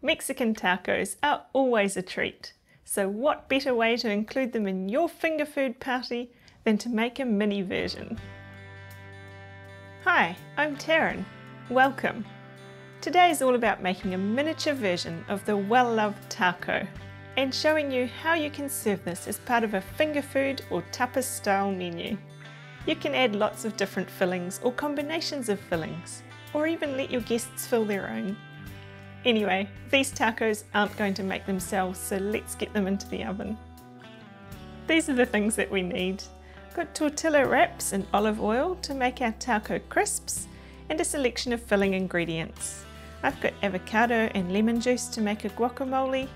Mexican tacos are always a treat, so what better way to include them in your finger food party than to make a mini version? Hi, I'm Taryn. Welcome. Today is all about making a miniature version of the well-loved taco and showing you how you can serve this as part of a finger food or tapas style menu. You can add lots of different fillings or combinations of fillings, or even let your guests fill their own. Anyway, these tacos aren't going to make themselves, so let's get them into the oven. These are the things that we need. Got tortilla wraps and olive oil to make our taco crisps, and a selection of filling ingredients. I've got avocado and lemon juice to make a guacamole,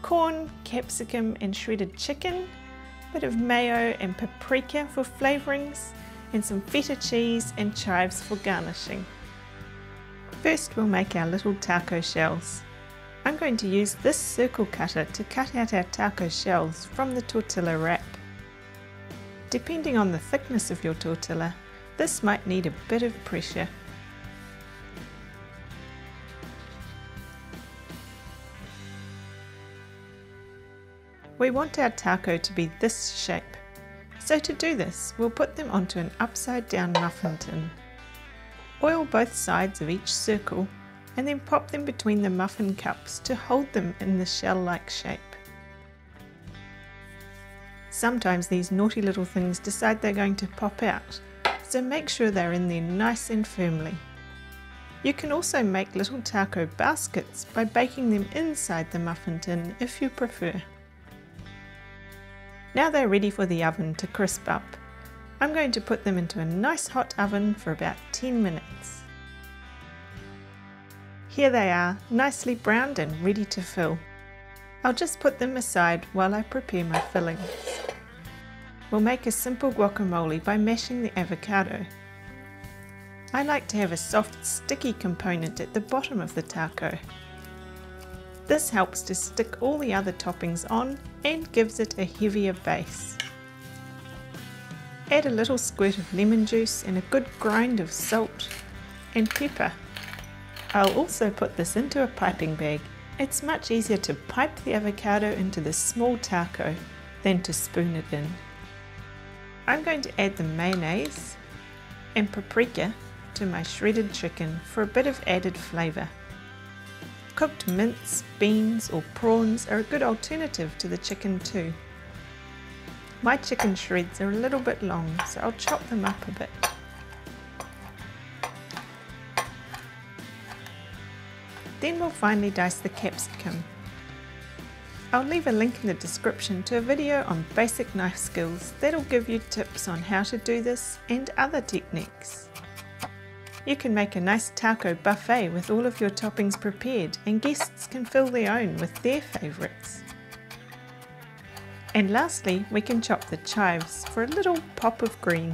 corn, capsicum and shredded chicken, a bit of mayo and paprika for flavourings, and some feta cheese and chives for garnishing. First we'll make our little taco shells. I'm going to use this circle cutter to cut out our taco shells from the tortilla wrap. Depending on the thickness of your tortilla, this might need a bit of pressure. We want our taco to be this shape, so to do this we'll put them onto an upside down muffin tin. Oil both sides of each circle and then pop them between the muffin cups to hold them in the shell-like shape. Sometimes these naughty little things decide they're going to pop out, so make sure they're in there nice and firmly. You can also make little taco baskets by baking them inside the muffin tin if you prefer. Now they're ready for the oven to crisp up. I'm going to put them into a nice hot oven for about 10 minutes. Here they are, nicely browned and ready to fill. I'll just put them aside while I prepare my fillings. We'll make a simple guacamole by mashing the avocado. I like to have a soft, sticky component at the bottom of the taco. This helps to stick all the other toppings on and gives it a heavier base. Add a little squirt of lemon juice and a good grind of salt and pepper. I'll also put this into a piping bag. It's much easier to pipe the avocado into the small taco than to spoon it in. I'm going to add the mayonnaise and paprika to my shredded chicken for a bit of added flavour. Cooked mince, beans or prawns are a good alternative to the chicken too. My chicken shreds are a little bit long, so I'll chop them up a bit. Then we'll finely dice the capsicum. I'll leave a link in the description to a video on basic knife skills that'll give you tips on how to do this and other techniques. You can make a nice taco buffet with all of your toppings prepared, and guests can fill their own with their favourites. And lastly, we can chop the chives for a little pop of green.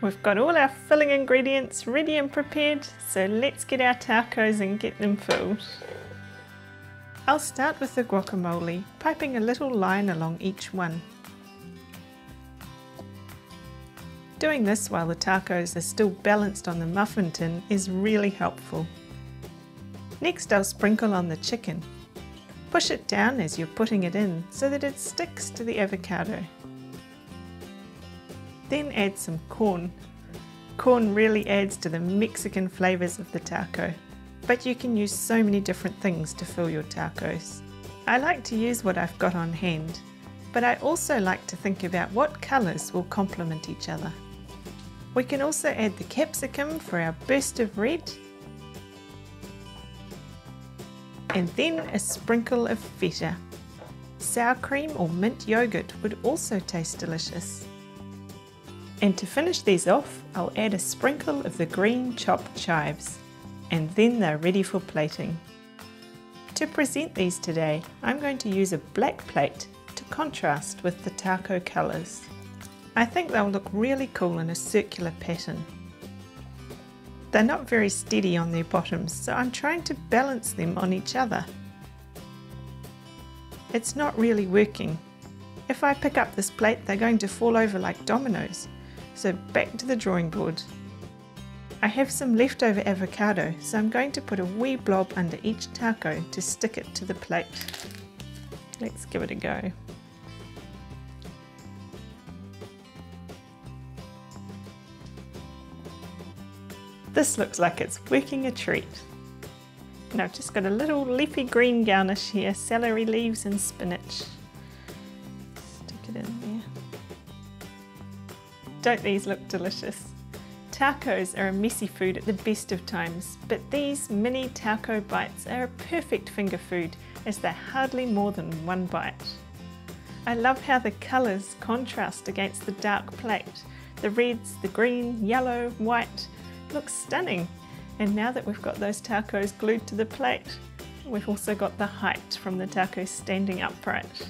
We've got all our filling ingredients ready and prepared, so let's get our tacos and get them filled. I'll start with the guacamole, piping a little line along each one. Doing this while the tacos are still balanced on the muffin tin is really helpful. Next, I'll sprinkle on the chicken. Push it down as you're putting it in so that it sticks to the avocado. Then add some corn. Corn really adds to the Mexican flavours of the taco, but you can use so many different things to fill your tacos. I like to use what I've got on hand, but I also like to think about what colours will complement each other. We can also add the capsicum for our burst of red, and then a sprinkle of feta. Sour cream or mint yogurt would also taste delicious. And to finish these off, I'll add a sprinkle of the green chopped chives, and then they're ready for plating. To present these today, I'm going to use a black plate to contrast with the taco colours. I think they'll look really cool in a circular pattern. They're not very steady on their bottoms, so I'm trying to balance them on each other. It's not really working. If I pick up this plate, they're going to fall over like dominoes, so back to the drawing board. I have some leftover avocado, so I'm going to put a wee blob under each taco to stick it to the plate. Let's give it a go. This looks like it's working a treat. And I've just got a little leafy green garnish here, celery leaves and spinach. Stick it in there. Don't these look delicious? Tacos are a messy food at the best of times, but these mini taco bites are a perfect finger food as they're hardly more than one bite. I love how the colours contrast against the dark plate. The reds, the green, yellow, white looks stunning. And now that we've got those tacos glued to the plate, we've also got the height from the tacos standing upright.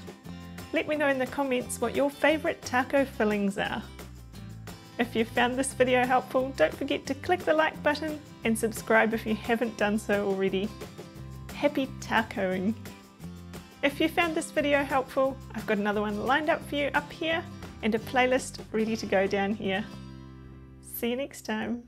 Let me know in the comments what your favourite taco fillings are. If you found this video helpful, don't forget to click the like button and subscribe if you haven't done so already. Happy tacoing! If you found this video helpful, I've got another one lined up for you up here and a playlist ready to go down here. See you next time.